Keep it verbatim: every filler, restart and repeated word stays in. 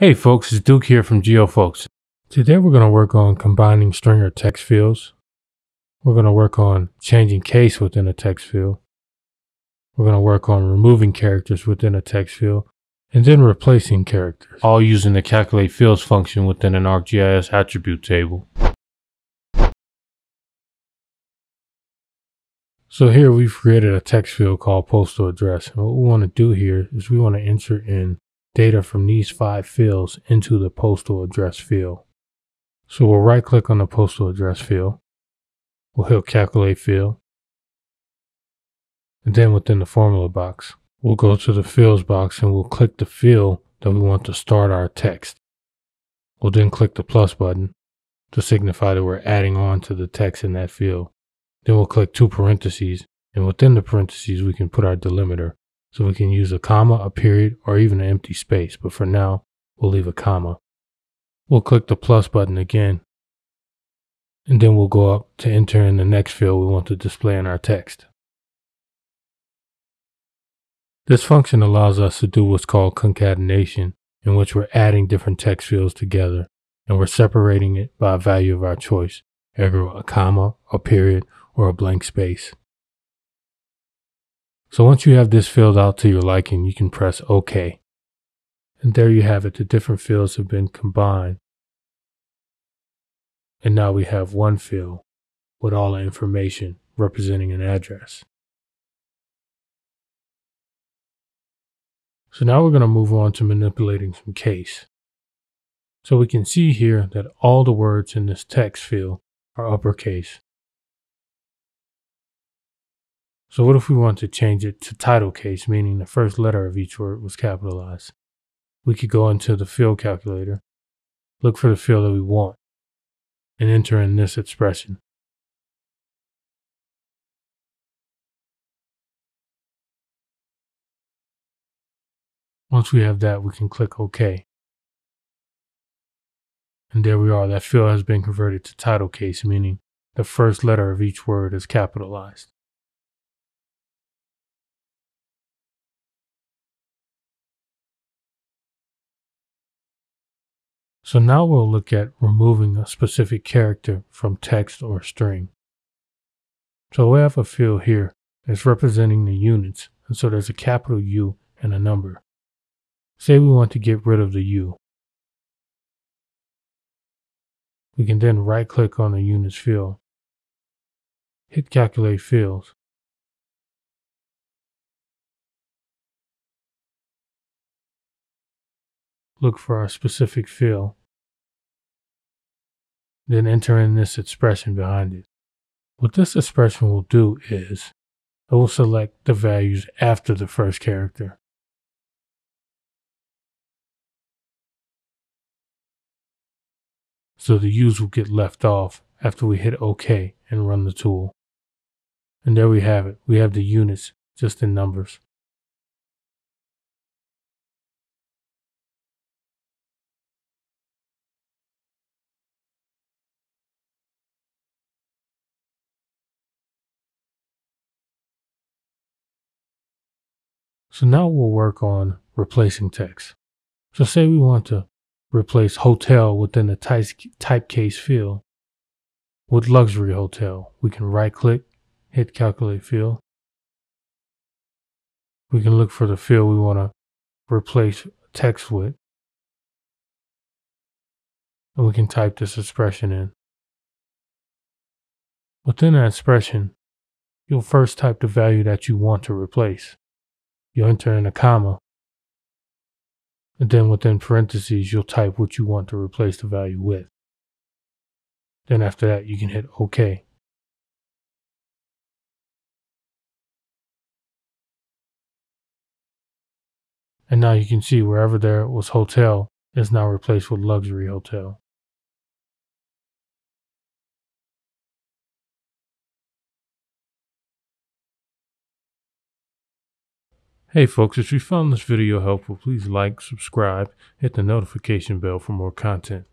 Hey folks, it's Duke here from GeoFolks. Today we're going to work on combining string or text fields. We're going to work on changing case within a text field. We're going to work on removing characters within a text field and then replacing characters, all using the Calculate Fields function within an ArcGIS attribute table. So here we've created a text field called postal address. And what we want to do here is we want to enter in data from these five fields into the postal address field. So we'll right click on the postal address field. We'll hit calculate field. And then within the formula box, we'll go to the fields box and we'll click the field that we want to start our text. We'll then click the plus button to signify that we're adding on to the text in that field. Then we'll click two parentheses, and within the parentheses we can put our delimiter. So we can use a comma, a period, or even an empty space, but for now, we'll leave a comma. We'll click the plus button again, and then we'll go up to enter in the next field we want to display in our text. This function allows us to do what's called concatenation, in which we're adding different text fields together, and we're separating it by a value of our choice, either a comma, a period, or a blank space. So once you have this filled out to your liking, you can press OK. And there you have it. The different fields have been combined. And now we have one field with all the information representing an address. So now we're going to move on to manipulating some case. So we can see here that all the words in this text field are uppercase. So what if we want to change it to title case, meaning the first letter of each word was capitalized? We could go into the field calculator, look for the field that we want, and enter in this expression. Once we have that, we can click OK. And there we are. That field has been converted to title case, meaning the first letter of each word is capitalized. So now we'll look at removing a specific character from text or string. So we have a field here that's representing the units, and so there's a capital U and a number. Say we want to get rid of the U. We can then right click on the units field, hit calculate fields. Look for our specific field, then enter in this expression behind it. What this expression will do is it will select the values after the first character. So the U's will get left off after we hit OK and run the tool. And there we have it. We have the units just in numbers. So now we'll work on replacing text. So say we want to replace hotel within the typecase field with luxury hotel. We can right click, hit calculate field. We can look for the field we want to replace text with. And we can type this expression in. Within that expression, you'll first type the value that you want to replace. You enter in a comma, and then within parentheses, you'll type what you want to replace the value with. Then after that, you can hit OK. And now you can see wherever there was hotel is now replaced with luxury hotel. Hey folks, if you found this video helpful, please like, subscribe, hit the notification bell for more content.